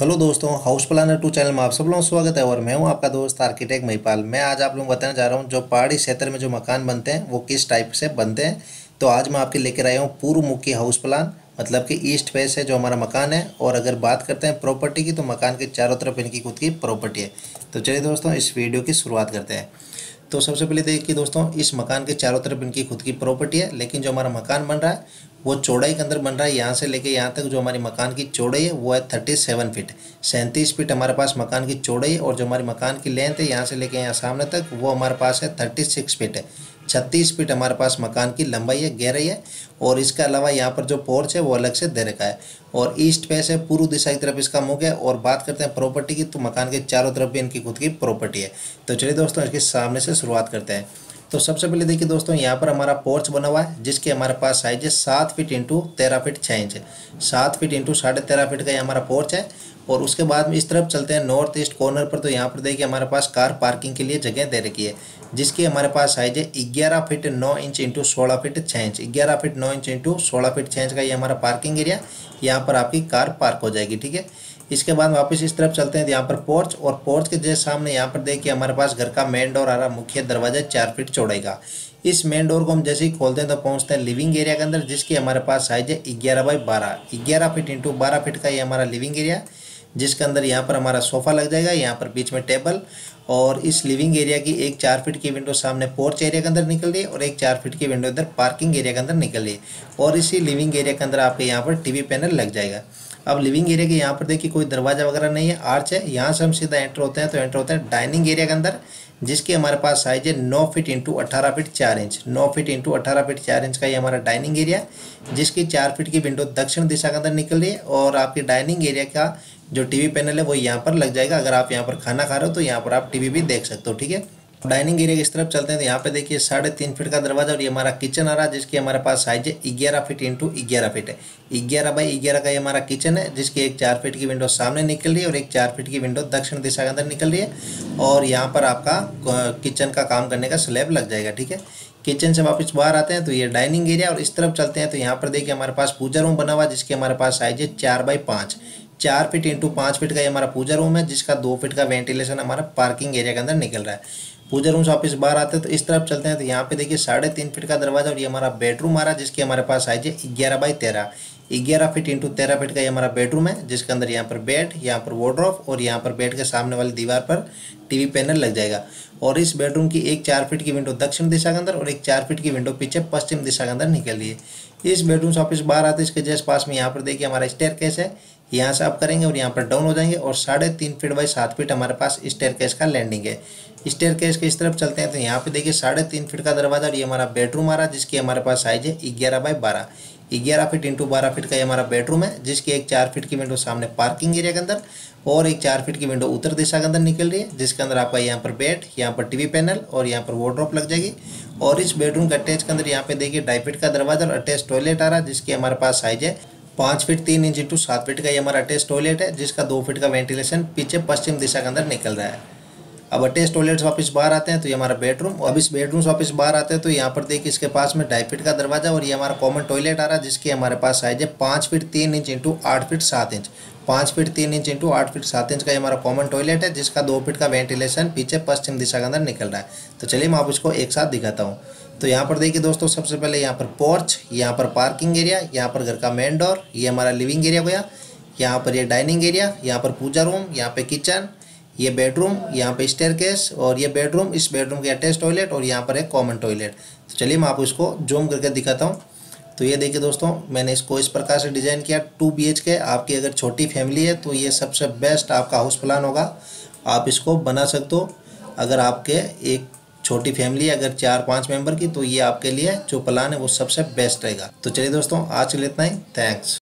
Hello दोस्तों, house planner 2 channel में आप सब लोगों का स्वागत है और मैं हूं आपका दोस्त आर्किटेक्ट महिपाल। मैं आज आप लोगों को बताने जा रहा हूं जो पहाड़ी क्षेत्र में जो मकान बनते हैं वो किस टाइप से बनते हैं। तो आज मैं आपके लेकर आया हूं पूर्व मुखी हाउस प्लान, मतलब कि ईस्ट फेस है जो हमारा मकान है। और अगर बात करते हैं प्रॉपर्टी की तो मकान के चारों तरफ इनकी खुद की प्रॉपर्टी है। तो चलिए दोस्तों, इस वीडियो की शुरुआत करते हैं। तो सबसे पहले देखिए दोस्तों, इस मकान के चारों तरफ इनकी खुद की प्रॉपर्टी है, लेकिन जो हमारा मकान बन रहा है वो चौड़ाई के अंदर बन रहा है। यहाँ से लेके यहाँ तक जो हमारी मकान की चौड़ाई है वो है 37 फीट, 37 फीट हमारे पास मकान की चौड़ाई। और जो हमारी मकान की लेंथ है यहाँ से लेके यहाँ सामने तक वो हमारे पास है 36 फीट है, 36 फीट हमारे पास मकान की लंबाई है, गहराई है। और इसके अलावा यहाँ पर जो पोर्च है वो अलग से दे रखा है। और ईस्ट फेस है, पूर्व दिशा की तरफ इसका मुख है। और बात करते हैं प्रॉपर्टी की तो मकान के चारों तरफ भी इनकी खुद की प्रॉपर्टी है। तो चलिए दोस्तों, इसके सामने से शुरुआत करते हैं। तो सबसे पहले देखिए दोस्तों, यहाँ पर हमारा पोर्च बना हुआ है जिसके हमारे पास साइज है 7 feet into 13 feet 6 inch, 7 feet into साढ़े 13 फीट का ये हमारा पोर्च है। और उसके बाद में इस तरफ चलते हैं नॉर्थ ईस्ट कॉर्नर पर। तो यहाँ पर देखिए हमारे पास कार पार्किंग के लिए जगह दे रखी है जिसकी हमारे पास साइज है 11 feet 9 inch into 16 feet 6 inch, 11 feet 9 inch into 16 feet 6 inch का ये हमारा पार्किंग एरिया, यहाँ पर आपकी कार पार्क हो जाएगी। ठीक है, इसके बाद वापस इस तरफ चलते हैं तो यहाँ पर पोर्च, और पोर्च के जैसे सामने यहाँ पर देखिए हमारे पास घर का मेन डोर आ रहा, मुख्य दरवाजा है 4 फीट चौड़ाई का। इस मेन डोर को हम जैसे ही खोलते हैं तो पहुँचते हैं लिविंग एरिया के अंदर जिसकी हमारे पास साइज है 11 बाई 12, 11 फीट इंटू 12 फीट का ये हमारा लिविंग एरिया, जिसके अंदर यहाँ पर हमारा सोफ़ा लग जाएगा, यहाँ पर बीच में टेबल। और इस लिविंग एरिया की एक 4 फीट की विंडो सामने पोर्च एरिया के अंदर निकल रही है और एक 4 फीट की विंडो इधर पार्किंग एरिया के अंदर निकल रही है। और इसी लिविंग एरिया के अंदर आपके यहाँ पर टीवी पैनल लग जाएगा। अब लिविंग एरिया के यहाँ पर देखिए कोई दरवाज़ा वगैरह नहीं है, आर्च है। यहाँ से हम सीधा एंटर होते हैं तो एंटर होते हैं डाइनिंग एरिया के अंदर जिसकी हमारे पास साइज है 9 feet into 18 feet 4 inch, 9 feet into 18 feet 4 inch का ये हमारा डाइनिंग एरिया, जिसकी 4 फीट की विंडो दक्षिण दिशा के अंदर निकल रही है। और आपके डाइनिंग एरिया का जो टीवी पैनल है वो यहाँ पर लग जाएगा। अगर आप यहाँ पर खाना खा रहे हो तो यहाँ पर आप टीवी भी देख सकते हो। ठीक है, डाइनिंग एरिया की इस तरफ चलते हैं तो यहाँ पे देखिए 3.5 फीट का दरवाजा और ये हमारा किचन आ रहा है जिसकी हमारे पास साइज है 11 फीट इंटू 11 फीट है, 11 बाई 11 का ये हमारा किचन है, जिसकी एक 4 फीट की विंडो सामने निकल रही है और एक 4 फीट की विंडो दक्षिण दिशा के अंदर निकल रही है। और यहाँ पर आपका किचन का काम करने का स्लैब लग जाएगा। ठीक है, किचन से वापस बाहर आते हैं तो ये डाइनिंग एरिया, और इस तरफ चलते हैं तो यहाँ पर देखिए हमारे पास पूजा रूम बना हुआ है जिसकी हमारे पास साइज है 4 बाई 5, 4 फीट इंटू 5 फीट का ये हमारा पूजा रूम है, जिसका 2 फीट का वेंटिलेशन हमारा पार्किंग एरिया के अंदर निकल रहा है। पूजा रूम से वापस बाहर आते हैं तो इस तरफ चलते हैं तो यहाँ पे देखिए 3.5 फीट का दरवाजा और ये हमारा बेडरूम आ रहा है जिसकी हमारे पास साइज है 11 बाई 13, 11 फीट इंटू 13 फीट का ये हमारा बेडरूम है, जिसके अंदर यहाँ पर बेड, यहाँ पर वार्डरोब और यहाँ पर बेड के सामने वाली दीवार पर टीवी पैनल लग जाएगा। और इस बेडरूम की एक 4 फीट की विंडो दक्षिण दिशा के अंदर और एक 4 फीट की विंडो पीछे पश्चिम दिशा के अंदर निकल रही है। इस बेडरूम से वापस बाहर आते हैं, इसके जस्ट पास में यहाँ पर देखिए हमारा स्टेयरकेस है, यहाँ से आप करेंगे और यहाँ पर डाउन हो जाएंगे। और 3.5 बाई 7 फीट हमारे पास स्टेयरकेस का लैंडिंग है। स्टेयरकेस के इस तरफ चलते हैं तो यहाँ पे देखिए 3.5 फीट का दरवाजा और ये हमारा बेडरूम आ रहा है जिसकी हमारे पास साइज है 11 बाई 12, 11 फीट इंटू 12 फीट का ये हमारा बेडरूम है, जिसकी एक 4 फीट की विंडो सामने पार्किंग एरिया के अंदर और एक 4 फीट की विंडो उत्तर दिशा के अंदर निकल रही है, जिसके अंदर आपका यहाँ पर बेड, यहाँ पर टीवी पैनल और यहाँ पर वार्डरोब लग जाएगी। और इस बेडरूम के अटैच के अंदर यहाँ पे देखिए 2.5 फीट का दरवाजा और अटैच टॉयलेट आ रहा है जिसकी हमारे पास साइज है 5 फीट 3 इंच इंटू 7 फीट का ये हमारा अटैच टॉयलेट है, जिसका 2 फीट का वेंटिलेशन पीछे पश्चिम दिशा के अंदर निकल रहा है। अब अटैच टॉयलेट से वापस बाहर आते हैं तो ये हमारा बेडरूम, और अब इस बेडरूम से वापस बाहर आते हैं तो यहाँ पर देखिए इसके पास में 2.5 फीट का दरवाजा और ये हमारा कॉमन टॉयलेट आ रहा है जिसकी हमारे पास साइज है 5 feet 3 inch into 8 feet 7 inch, 5 feet 3 inch into 8 feet 7 inch का ये हमारा कॉमन टॉयलेट है, जिसका 2 फीट का वेंटिलेशन पीछे पश्चिम दिशा के अंदर निकल रहा है। तो चलिए मैं आप इसको एक साथ दिखाता हूँ। तो यहाँ पर देखिए दोस्तों, सबसे पहले यहाँ पर पोर्च, यहाँ पर पार्किंग एरिया, यहाँ पर घर का मेन डोर, ये हमारा लिविंग एरिया हुआ, यहाँ पर ये डाइनिंग एरिया, यहाँ पर पूजा रूम, यहाँ पे किचन, ये बेडरूम, यहाँ पे स्टेयरकेस और ये बेडरूम, इस बेडरूम के अटैच टॉयलेट और यहाँ पर एक कॉमन टॉयलेट। तो चलिए मैं आपको इसको जूम करके दिखाता हूँ। तो ये देखिए दोस्तों, मैंने इसको इस प्रकार से डिज़ाइन किया। 2 BHK आपकी अगर छोटी फैमिली है तो ये सबसे बेस्ट आपका हाउस प्लान होगा, आप इसको बना सकते हो। अगर आपके एक छोटी फैमिली है, अगर 4-5 मेंबर की, तो ये आपके लिए जो प्लान है वो सबसे बेस्ट रहेगा। तो चलिए दोस्तों, आज के लिए इतना ही, थैंक्स।